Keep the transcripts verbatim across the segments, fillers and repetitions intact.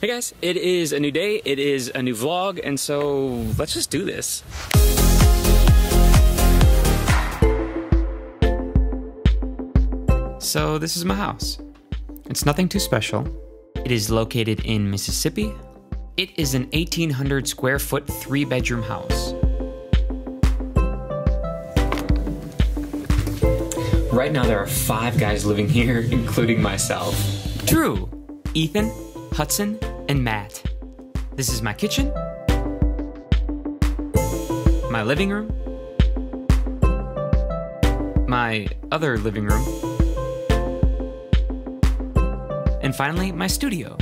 Hey guys, it is a new day, it is a new vlog, and so let's just do this. So this is my house. It's nothing too special. It is located in Mississippi. It is an eighteen hundred square foot three bedroom house. Right now there are five guys living here, including myself. Drew, Ethan, Hudson, and Matt. This is my kitchen, my living room, my other living room, and finally my studio.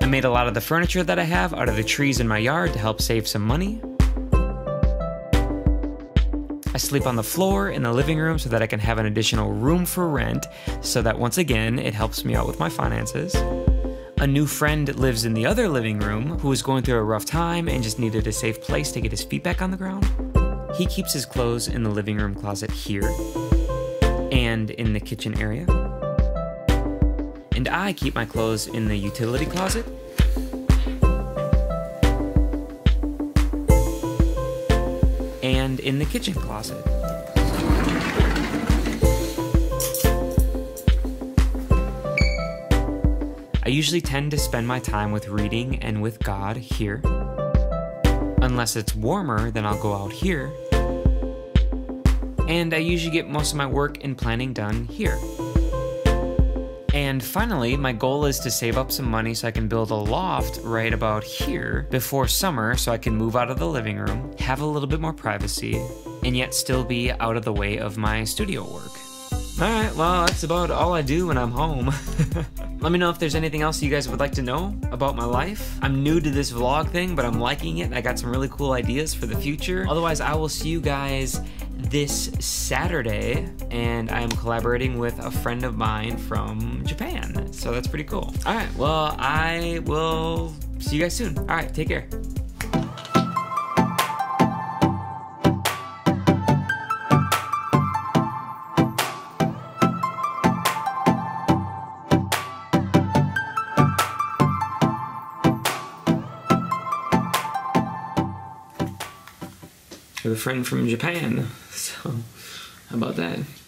I made a lot of the furniture that I have out of the trees in my yard to help save some money. I sleep on the floor in the living room so that I can have an additional room for rent, so that once again, it helps me out with my finances. A new friend lives in the other living room who was going through a rough time and just needed a safe place to get his feet back on the ground. He keeps his clothes in the living room closet here and in the kitchen area. And I keep my clothes in the utility closet. And in the kitchen closet. I usually tend to spend my time with reading and with God here. Unless it's warmer, then I'll go out here. And I usually get most of my work and planning done here. And finally, my goal is to save up some money so I can build a loft right about here before summer so I can move out of the living room, have a little bit more privacy, and yet still be out of the way of my studio work. All right, well, that's about all I do when I'm home. Let me know if there's anything else you guys would like to know about my life. I'm new to this vlog thing, but I'm liking it. I got some really cool ideas for the future. Otherwise, I will see you guys this Saturday, and I'm collaborating with a friend of mine from Japan, so that's pretty cool. All right, well, I will see you guys soon. All right, take care. A friend from Japan, so how about that?